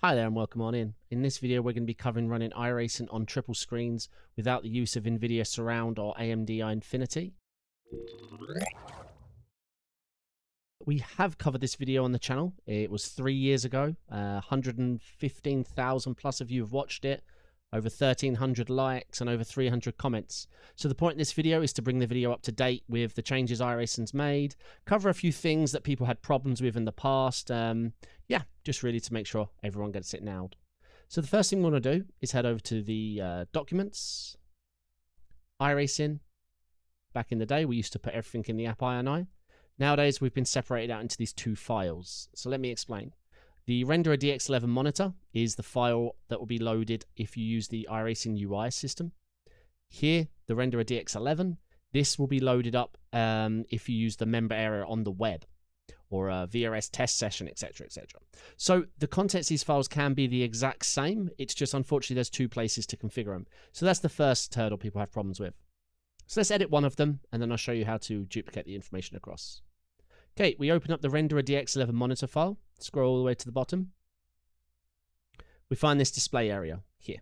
Hi there and welcome on in. In this video we're going to be covering running iRacing on triple screens without the use of NVIDIA Surround or AMD Eyefinity. We have covered this video on the channel. It was 3 years ago. 115,000 plus of you have watched it, over 1,300 likes and over 300 comments. So the point in this video is to bring the video up to date with the changes iRacing's made, cover a few things that people had problems with in the past, just really to make sure everyone gets it nailed. So the first thing we want to do is head over to the documents, iRacing. Back in the day, we used to put everything in the app INI. Nowadays, we've been separated out into these two files. So let me explain. The renderer.dx11.monitor is the file that will be loaded if you use the iRacing UI system. Here, the renderer.dx11, this will be loaded up if you use the member area on the web, or a VRS test session, etc, etc. So the contents of these files can be the exact same. It's just, unfortunately, there's two places to configure them. So that's the first hurdle people have problems with. So let's edit one of them, and then I'll show you how to duplicate the information across. Okay, we open up the renderer.dx11.monitor file, scroll all the way to the bottom. We find this display area here.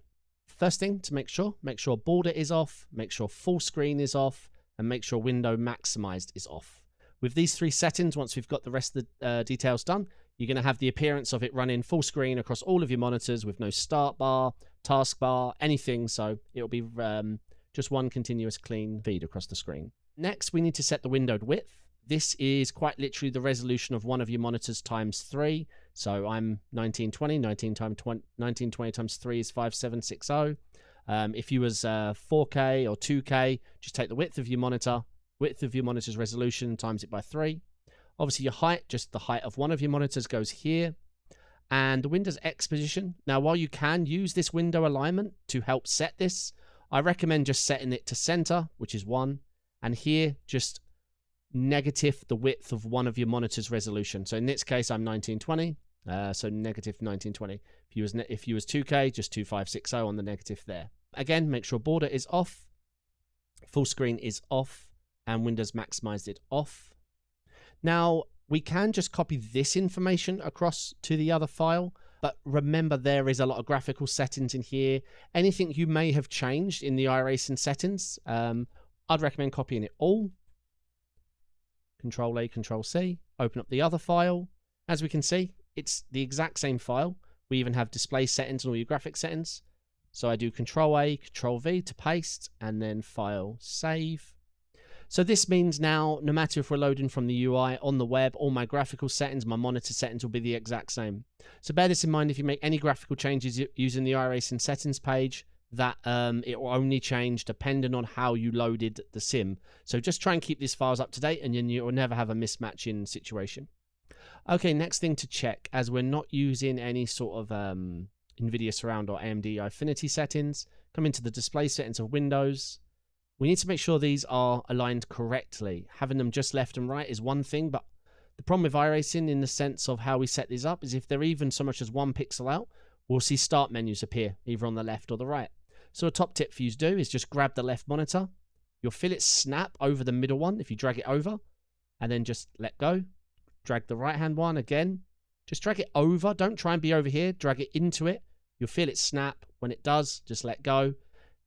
First thing to make sure border is off, make sure full screen is off, and make sure window maximized is off. With these three settings, once we've got the rest of the details done, you're going to have the appearance of it running full screen across all of your monitors with no start bar, task bar, anything. So it'll be just one continuous clean feed across the screen. Next, we need to set the windowed width. This is quite literally the resolution of one of your monitors times 3. So I'm 1920, 1920 times 3 is 5760. If you was 4K or 2K, just take the width of your monitor, width of your monitor's resolution, times it by 3. Obviously your height, just the height of one of your monitors goes here. And the window's X position. Now while you can use this window alignment to help set this, I recommend just setting it to center, which is 1. And here, just negative the width of one of your monitor's resolution. So in this case, I'm 1920. So negative 1920. If you was 2K, just 2560 on the negative there. Again, make sure border is off. Full screen is off. And Windows maximized it off. Now, we can just copy this information across to the other file, but remember there is a lot of graphical settings in here. Anything you may have changed in the iRacing settings, I'd recommend copying it all. Control A, Control C, open up the other file. As we can see, it's the exact same file. We even have display settings and all your graphic settings. So I do Control A, Control V to paste, and then File, Save. So this means now, no matter if we're loading from the UI on the web, all my graphical settings, my monitor settings will be the exact same. So bear this in mind if you make any graphical changes using the iRacing settings page, that it will only change depending on how you loaded the sim. So just try and keep these files up to date and you'll never have a mismatching situation. Okay, next thing to check, as we're not using any sort of NVIDIA Surround or AMD Eyefinity settings, come into the display settings of Windows. We need to make sure these are aligned correctly. Having them just left and right is one thing, but the problem with iRacing in the sense of how we set these up is if they're even so much as 1 pixel out, we'll see start menus appear either on the left or the right. So a top tip for you to do is just grab the left monitor. You'll feel it snap over the middle one if you drag it over, and then just let go. Drag the right-hand one again. Just drag it over. Don't try and be over here. Drag it into it. You'll feel it snap. When it does, just let go.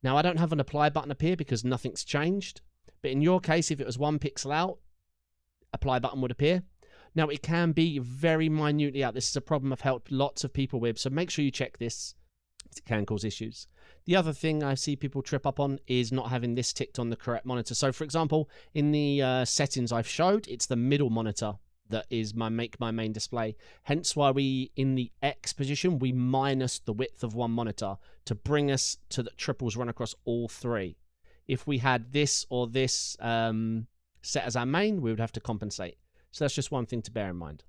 Now, I don't have an apply button up here because nothing's changed. But in your case, if it was 1 pixel out, apply button would appear. Now, it can be very minutely out. This is a problem I've helped lots of people with. So make sure you check this. It can cause issues. The other thing I see people trip up on is not having this ticked on the correct monitor. So, for example, in the settings I've showed, it's the middle monitor that is my main display. Hence why we, in the X position, we minus the width of one monitor to bring us to the triples run across all three. If we had this or this set as our main, we would have to compensate. So that's just one thing to bear in mind.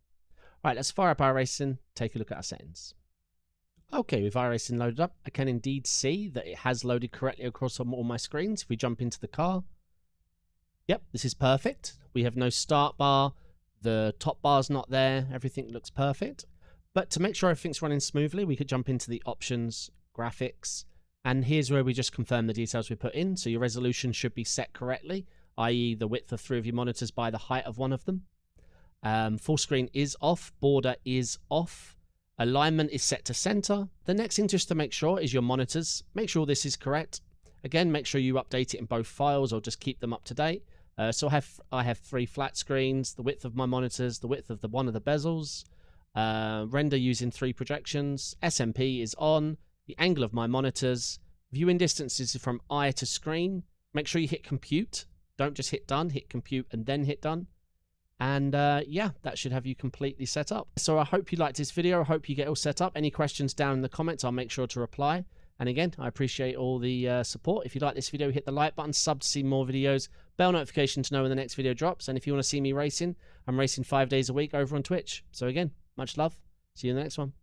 All right, let's fire up iRacing, take a look at our settings. Okay, with iRacing loaded up, I can indeed see that it has loaded correctly across all my screens. If we jump into the car, yep, this is perfect. We have no start bar. The top bar's not there. Everything looks perfect. But to make sure everything's running smoothly, we could jump into the options, graphics, and here's where we just confirm the details we put in. So your resolution should be set correctly, i.e. the width of 3 of your monitors by the height of one of them. Full screen is off, border is off, Alignment is set to center. The next thing just to make sure is your monitors. Make sure this is correct. Again, make sure you update it in both files or just keep them up to date. So I have three flat screens, the width of my monitors, the width of one of the bezels, render using three projections, SMP is on, the angle of my monitors, viewing distances from eye to screen. Make sure you hit compute. Don't just hit done, hit compute and then hit done. And yeah, that should have you completely set up. So I hope you liked this video. I hope you get all set up. Any questions down in the comments, I'll make sure to reply. And again, I appreciate all the support. If you like this video, hit the like button, sub to see more videos, bell notification to know when the next video drops. And if you want to see me racing, I'm racing 5 days a week over on Twitch. So again, much love. See you in the next one.